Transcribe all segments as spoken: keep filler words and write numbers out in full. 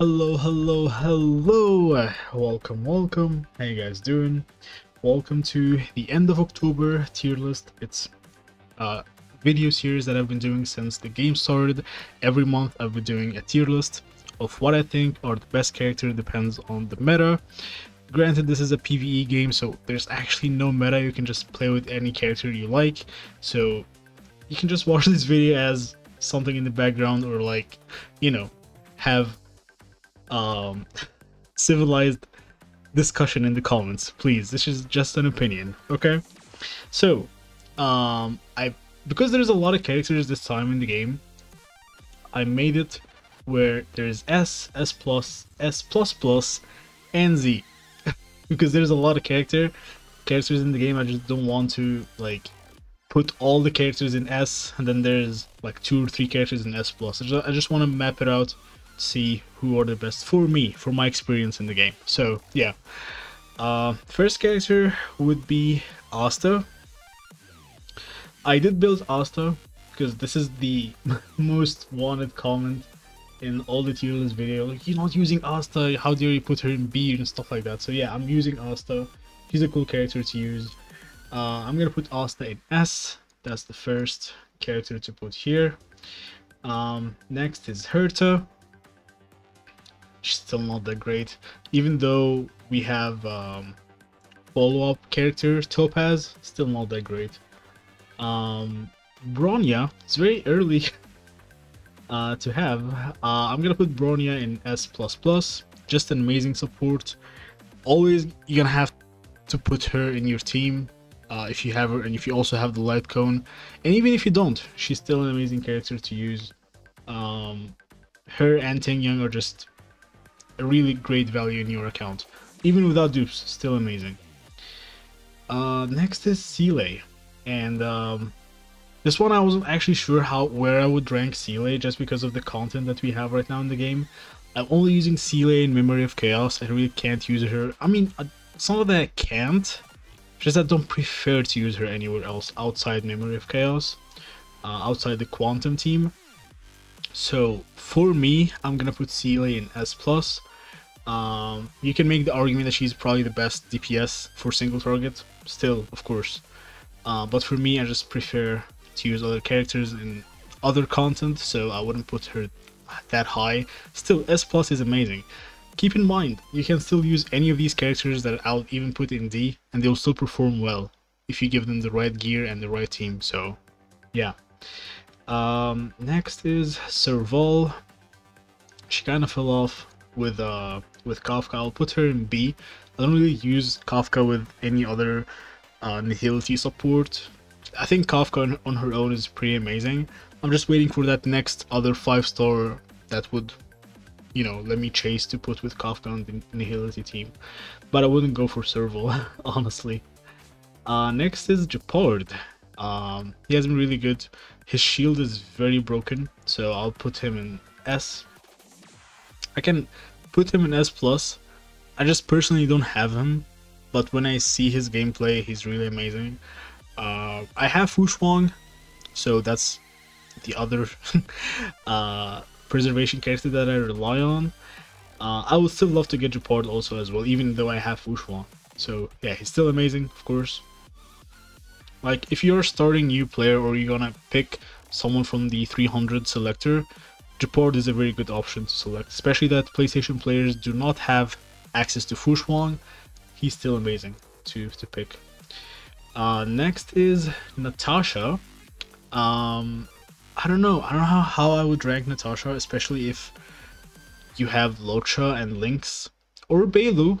Hello, hello, hello! Welcome, welcome. How you guys doing? Welcome to the end of October tier list. It's a video series that I've been doing since the game started. Every month I've been doing a tier list of what I think are the best character, depends on the meta. Granted, this is a PvE game, so there's actually no meta. You can just play with any character you like. So you can just watch this video as something in the background, or like, you know, have um civilized discussion in the comments, please. This is just an opinion, okay? So um I because there's a lot of characters this time in the game, I made it where there's S, S plus, S plus plus, and Z because there's a lot of character characters in the game. I just don't want to like put all the characters in S and then there's like two or three characters in S plus. I just, I just want to map it out, see who are the best for me, for my experience in the game. So yeah, uh, first character would be Asta. I did build Asta because this is the most wanted comment in all the tier list video, like, you're not using Asta, how dare you put her in B and stuff like that. So yeah, I'm using Asta. She's a cool character to use. uh, I'm gonna put Asta in S. That's the first character to put here. Um, next is Herta. She's still not that great, even though we have um, follow-up character Topaz. Still not that great. um, Bronya, it's very early uh, to have. uh, I'm gonna put Bronya in S plus plus. Just an amazing support. Always you're gonna have to put her in your team. Uh, if you have her, and if you also have the light cone, and even if you don't, she's still an amazing character to use. Um, her and Tingyun are just a really great value in your account, even without dupes. Still amazing. Uh, next is Seele, and um, this one I wasn't actually sure how where I would rank Seele, just because of the content that we have right now in the game. I'm only using Seele in Memory of Chaos. I really can't use her. I mean, some of that I can't. Just I don't prefer to use her anywhere else outside Memory of Chaos, uh, outside the Quantum team. So for me, I'm gonna put Seele in S plus. Um, you can make the argument that she's probably the best D P S for single target, still, of course. Uh, but for me, I just prefer to use other characters in other content, so I wouldn't put her that high. Still, S plus is amazing. Keep in mind, you can still use any of these characters that I'll even put in D, and they'll still perform well if you give them the right gear and the right team. So yeah. Um, next is Serval. She kind of fell off with uh, with Kafka. I'll put her in B. I don't really use Kafka with any other uh, nihility support. I think Kafka on her own is pretty amazing. I'm just waiting for that next other five star that would, you know, let me chase to put with Kafka on the nihility team, but I wouldn't go for Serval, honestly. Uh, next is Jepard. Um, he has been really good. His shield is very broken, so I'll put him in S. I can put him in S plus. I just personally don't have him, but when I see his gameplay, he's really amazing. Uh, I have Fushuang, so that's the other uh, preservation character that I rely on. uh, I would still love to get Jepard also as well, even though I have Fushuang. So yeah, he's still amazing, of course. Like, if you're starting new player or you're gonna pick someone from the three hundred selector, Jepard is a very good option to select, especially that PlayStation players do not have access to Fushuang. He's still amazing to, to pick. Uh, next is Natasha. um, I don't know. I don't know how, how I would rank Natasha, especially if you have Locha and Lynx or Bailu.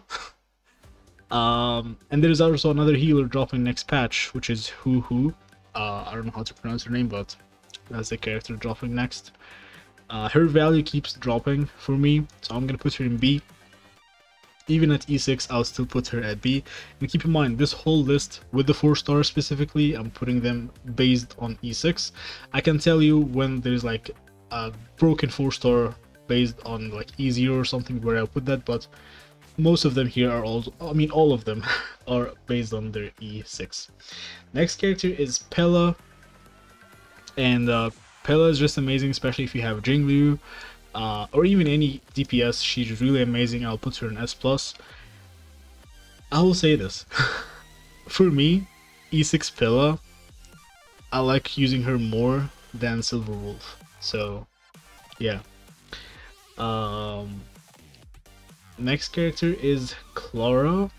um, and there's also another healer dropping next patch, which is Huhu. Uh, I don't know how to pronounce her name, but that's the character dropping next. Uh, her value keeps dropping for me, so I'm gonna put her in B. Even at E six, I'll still put her at B. And keep in mind, this whole list, with the four stars specifically, I'm putting them based on E six. I can tell you when there's like a broken four star based on like E zero or something where I put that, but most of them here are also, I mean all of them are based on their E six. Next character is Pela. And uh, Pela is just amazing, especially if you have Jingliu. uh, or even any D P S. She's really amazing. I'll put her in S plus. I will say this. For me, E six Pela, I like using her more than Silver Wolf. So, yeah. Um, next character is Clara.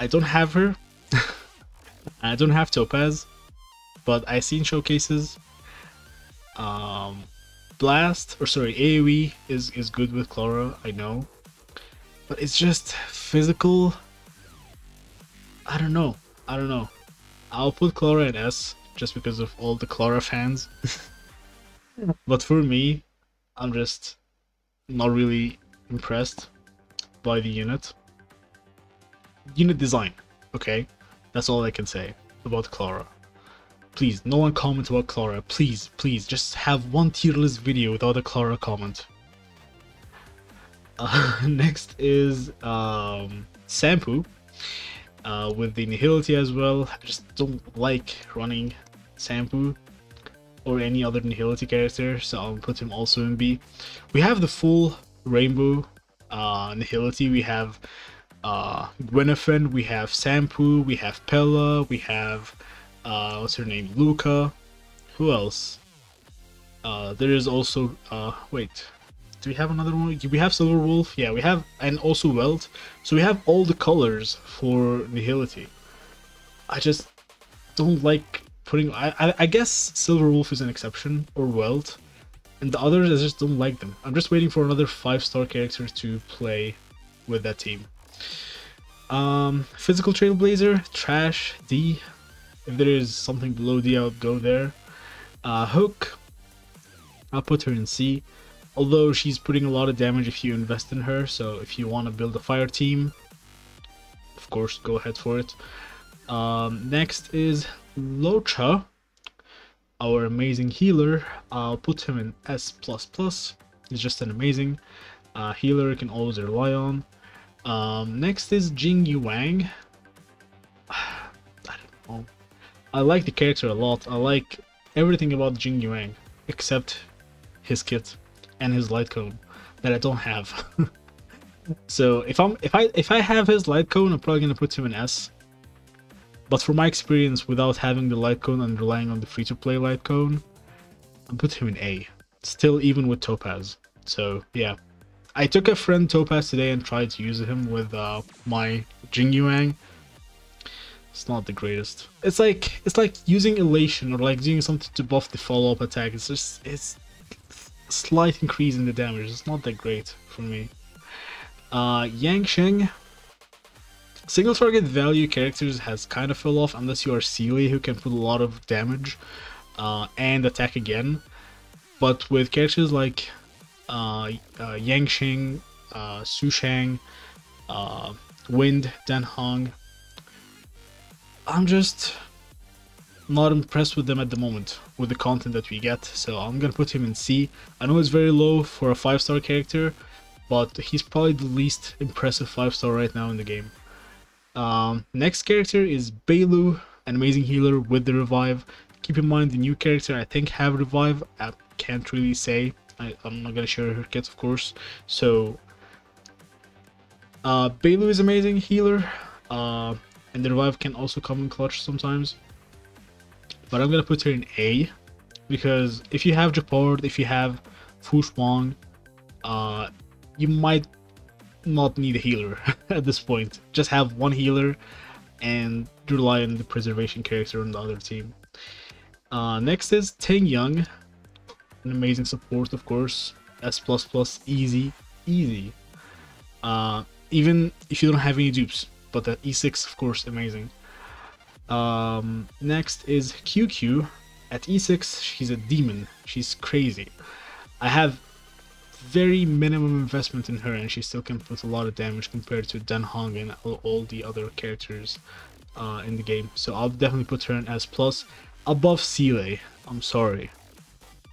I don't have her. I don't have Topaz, but I've seen showcases. Um, Blast, or sorry, A O E is, is good with Clara, I know. But it's just physical. I don't know. I don't know. I'll put Clara in S just because of all the Clara fans. But for me, I'm just not really impressed by the unit. Unit design, okay? That's all I can say about Clara. Please, no one comment about Clara. Please, please, just have one tier list video without a Clara comment. Uh, next is um, Sampo, uh, with the Nihility as well. I just don't like running Sampo or any other Nihility character, so I'll put him also in B. We have the full Rainbow uh, Nihility. We have uh, Guinaifen, we have Sampo, we have Pela, we have... Uh, what's her name? Luka. Who else? Uh, there is also... Uh, wait. Do we have another one? Do we have Silver Wolf? Yeah, we have... And also Welt. So we have all the colors for Nihility. I just don't like putting... I, I, I guess Silver Wolf is an exception. Or Welt. And the others, I just don't like them. I'm just waiting for another five star character to play with that team. Um, Physical Trailblazer. Trash. D. If there is something below D, I'll go there. Uh, Hook, I'll put her in C. Although she's putting a lot of damage if you invest in her, so if you want to build a fire team, of course, go ahead for it. Um, next is Locha, our amazing healer. I'll put him in S plus plus. He's just an amazing uh, healer you can always rely on. Um, next is Jing Yuan. I like the character a lot. I like everything about Jing Yuan except his kit and his light cone that I don't have. So if I'm if I if I have his light cone, I'm probably gonna put him in S. But from my experience, without having the light cone and relying on the free-to-play light cone, I'm putting him in A. Still, even with Topaz. So yeah, I took a friend Topaz today and tried to use him with uh, my Jing Yuan. It's not the greatest. It's like it's like using elation or like doing something to buff the follow-up attack. It's just it's a slight increase in the damage. It's not that great for me. Uh, Yangsheng, single target value characters has kind of fell off unless you are Seele, who can put a lot of damage uh, and attack again. But with characters like uh, uh, Yangsheng, uh, Sushang, uh, Wind, Dan Hong, I'm just not impressed with them at the moment, with the content that we get, so I'm gonna put him in C. I know it's very low for a five star character, but he's probably the least impressive five star right now in the game. Um, next character is Bailu, an amazing healer with the revive. Keep in mind the new character I think have revive, I can't really say, I, I'm not gonna share her kit of course, so... Uh, Bailu is amazing healer. Uh, And the revive can also come in clutch sometimes. But I'm going to put her in A. Because if you have Jepard, if you have Fushuang, uh, you might not need a healer at this point. Just have one healer and rely on the preservation character on the other team. Uh, next is Tingyun. An amazing support, of course. S plus plus, easy, easy. Uh, even if you don't have any dupes. But the E six, of course, amazing. Um, next is Q Q. At E six, she's a demon. She's crazy. I have very minimum investment in her, and she still can put a lot of damage compared to Dan Hong and all the other characters uh, in the game. So I'll definitely put her in S plus, above Seele. I'm sorry.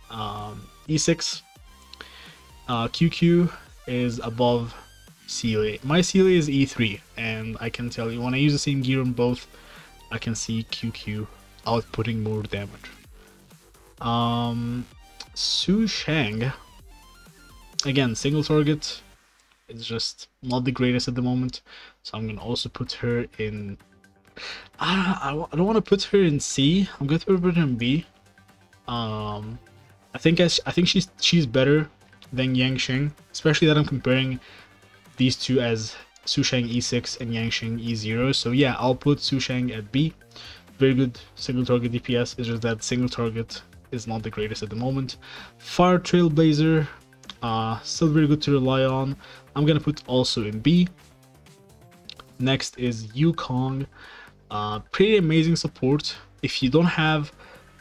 Um, E six, uh, Q Q is above Seele. My Seele is E three, and I can tell you when I use the same gear on both, I can see Q Q outputting more damage. Um, Sushang, again, single target is just not the greatest at the moment, so I'm going to also put her in... I don't, I don't want to put her in C. I'm going to put her in B. Um, I think I, I think she's she's better than Yangsheng, especially that I'm comparing these two as Sushang E six and Yangsheng E zero. So yeah, I'll put Sushang at B. Very good single target D P S. It's just that single target is not the greatest at the moment. Fire Trailblazer, uh, still very good to rely on. I'm gonna put also in B. Next is Yukong. Uh, pretty amazing support. If you don't have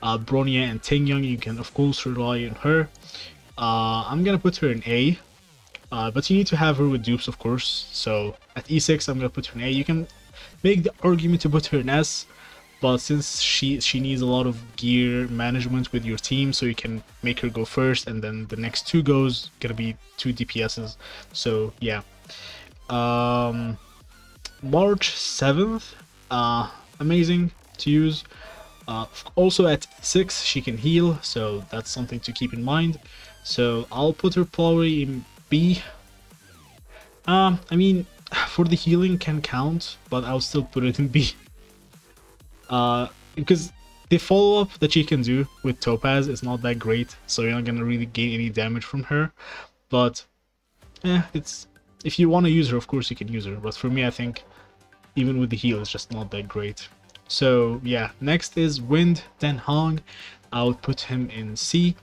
uh, Bronya and Tingyun, you can of course rely on her. Uh, I'm gonna put her in A, uh, but you need to have her with dupes, of course. So at E six, I'm gonna put her in A. You can make the argument to put her in S, but since she she needs a lot of gear management with your team, so you can make her go first, and then the next two goes gonna be two D P Ses. So yeah. Um, March seventh, uh, amazing to use. Uh, also at six, she can heal, so that's something to keep in mind. So I'll put her probably in B. Um, I mean, for the healing can count, but I'll still put it in B. Uh, because the follow-up that she can do with Topaz is not that great, so you're not gonna really gain any damage from her. But, eh, it's... if you want to use her, of course you can use her, but for me, I think even with the heal, it's just not that great. So yeah, next is Wind Dan Hong. I would put him in C.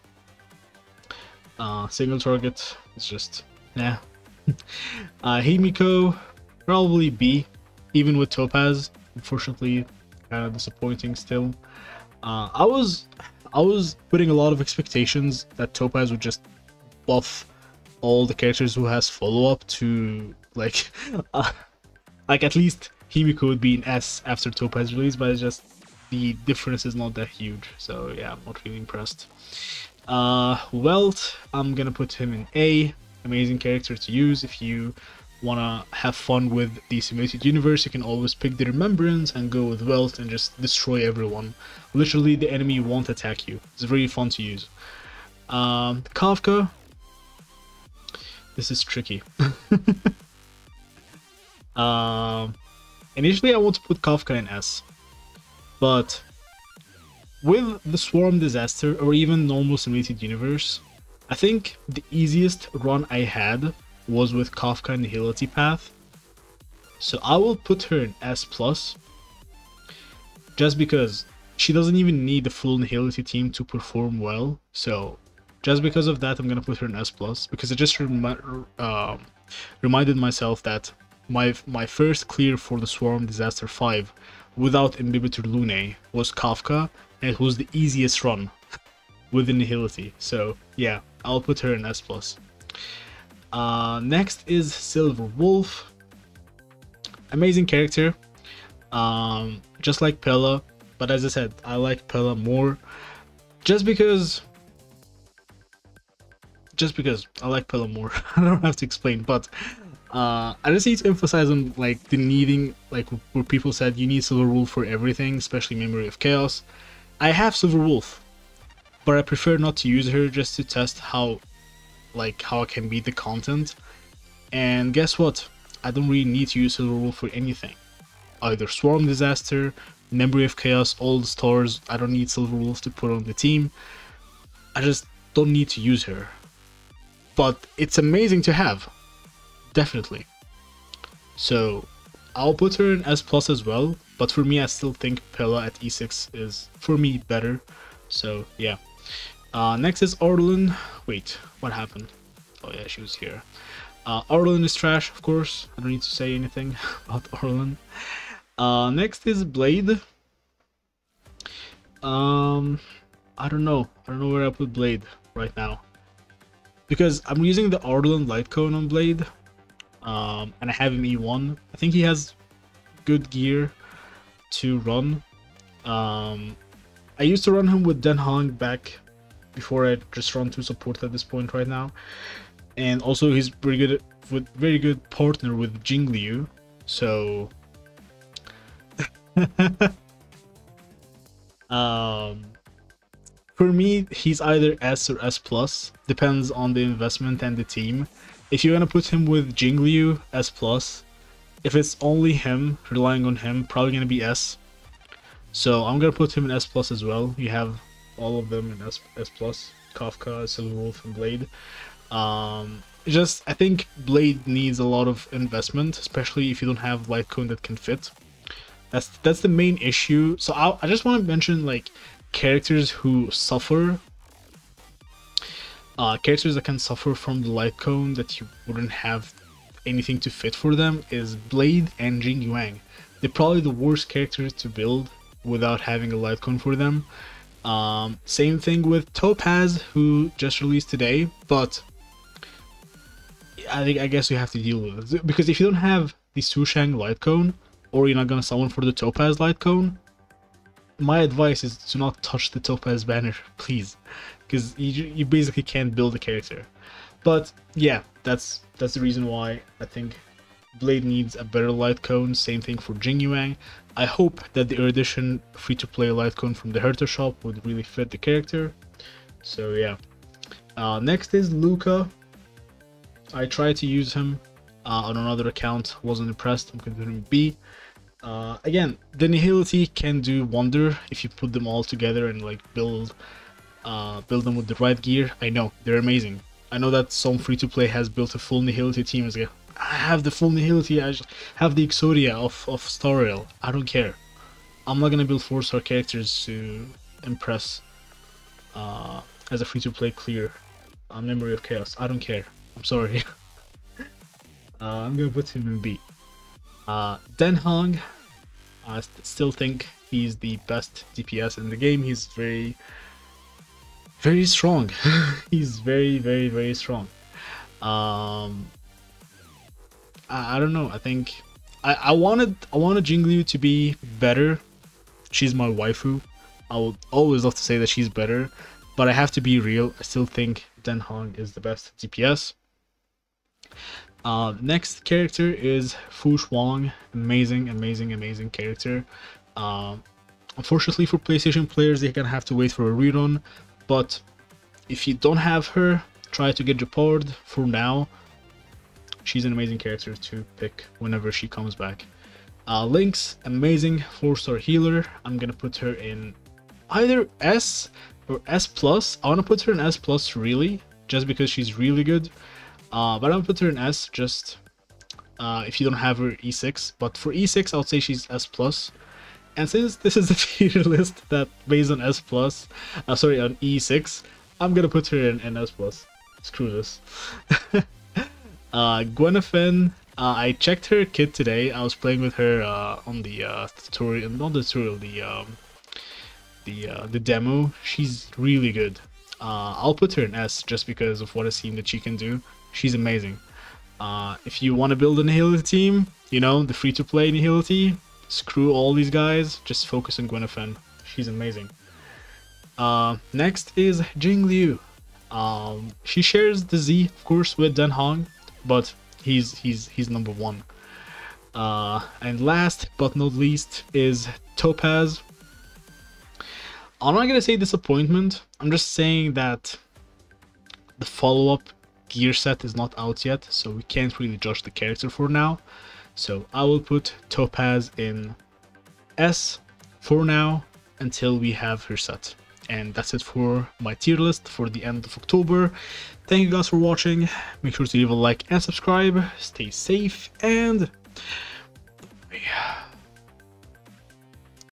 Uh, single target, it's just nah. uh, Himeko, probably B, even with Topaz. Unfortunately, kind of disappointing still. Uh, I was, I was putting a lot of expectations that Topaz would just buff all the characters who has follow-up to like, uh, like at least Himeko would be in S after Topaz release, but it's just the difference is not that huge. So yeah, I'm not really impressed. Uh, Welt, I'm gonna put him in A. Amazing character to use if you wanna have fun with the Simulated Universe. You can always pick the Remembrance and go with Welt and just destroy everyone. Literally, the enemy won't attack you. It's very fun to use. Um, Kafka. This is tricky. uh, initially, I want to put Kafka in S, but with the Swarm Disaster or even normal Simulated Universe, I think the easiest run I had was with Kafka and Nihility Path. So I will put her in S plus, just because she doesn't even need the full Nihility team to perform well. So just because of that, I'm going to put her in S plus, because I just rem uh, reminded myself that my my first clear for the Swarm Disaster five without Imbibitor Lune was Kafka, and it was the easiest run with Nihility. So yeah, I'll put her in S plus. Uh, next is Silver Wolf. Amazing character, um, just like Pela, but as I said, I like Pela more, just because... just because I like Pela more. I don't have to explain, but uh, I just need to emphasize on like the needing, like where people said you need Silver Wolf for everything, especially Memory of Chaos. I have Silver Wolf, but I prefer not to use her just to test how, like how I can beat the content. And guess what? I don't really need to use Silver Wolf for anything. Either Swarm Disaster, Memory of Chaos, all the stars. I don't need Silver Wolf to put on the team. I just don't need to use her. But it's amazing to have, definitely. So I'll put her in S plus as well, but for me, I still think Pela at E six is, for me, better. So yeah. Uh, next is Arlan. Wait, what happened? Oh yeah, she was here. Uh, Arlan is trash, of course. I don't need to say anything about Arlan. Uh, next is Blade. Um, I don't know. I don't know where I put Blade right now, because I'm using the Arlan Light Cone on Blade, um, and I have him E one. I think he has good gear to run. Um, I used to run him with Dan Hong back before I just run to support at this point right now, and also he's pretty good with very good partner with Jingliu. So, um, For me, he's either S or S plus, depends on the investment and the team. If you're gonna put him with Jingliu, S plus. If it's only him, relying on him, probably gonna be S. So I'm gonna put him in S plus as well. You have all of them in S plus: Kafka, Silver Wolf, and Blade. Um, just I think Blade needs a lot of investment, especially if you don't have Litecoin that can fit. That's that's the main issue. So I I just want to mention like characters who suffer, uh, characters that can suffer from the Litecoin that you wouldn't have anything to fit for them is Blade and Jing Yuan. They're probably the worst characters to build without having a Litecoin for them. Um, same thing with Topaz, who just released today, but I think I guess you have to deal with it, because if you don't have the Sushang Litecoin, or you're not gonna sell one for the Topaz Litecoin, my advice is to not touch the Topaz banner, please, because you, you basically can't build a character. But yeah, that's that's the reason why I think Blade needs a better Litecoin. Same thing for Jing Yuan. I hope that the Erudition free-to-play Litecoin from the Herta shop would really fit the character. So yeah. Uh, next is Luka. I tried to use him uh, on another account. Wasn't impressed. I'm considering B. Uh, again, the Nihility can do wonder if you put them all together and like build, uh, build them with the right gear. I know they're amazing. I know that some free-to-play has built a full Nihility team. As I have the full Nihility, I have the Exodia of, of Star Rail. I don't care. I'm not gonna build four star characters to impress uh, as a free-to-play clear. A Memory of Chaos. I don't care. I'm sorry. uh, I'm gonna put him in B. Uh, Dan Hong. I st still think he's the best D P S in the game. He's very, very strong. He's very, very, very strong. Um... I don't know. I think I, I wanted I wanted Jingliu to be better. She's my waifu. I would always love to say that she's better, but I have to be real. I still think Dan Hong is the best D P S. Uh, next character is Fushuang. Amazing, amazing, amazing character. Uh, unfortunately for PlayStation players, they're gonna have to wait for a rerun. But if you don't have her, try to get Jepard for now. She's an amazing character to pick whenever she comes back. Uh, Lynx, amazing four star healer. I'm gonna put her in either S or S plus. I wanna put her in S plus really, just because she's really good. Uh, but I'm gonna put her in S just uh, if you don't have her E six. But for E six, I would say she's S plus. And since this is a tier list that based on S plus, uh, sorry on E six, I'm gonna put her in, in S plus. Screw this. Uh, Guinaifen, uh, I checked her kit today. I was playing with her uh, on the uh, tutorial, not the tutorial, the um, the uh, the demo. She's really good. Uh, I'll put her in S just because of what I've seen that she can do. She's amazing. Uh, if you want to build a Nihility team, you know, the free-to-play Nihility, screw all these guys. Just focus on Guinaifen. She's amazing. Uh, next is Jingliu. Um, she shares the Z, of course, with Dan Hong. But he's he's he's number one. Uh, and last but not least is Topaz. I'm not gonna say disappointment. I'm just saying that the follow-up gear set is not out yet, so we can't really judge the character for now. So I will put Topaz in S for now until we have her set. And that's it for my tier list for the end of October. Thank you guys for watching. Make sure to leave a like and subscribe. Stay safe and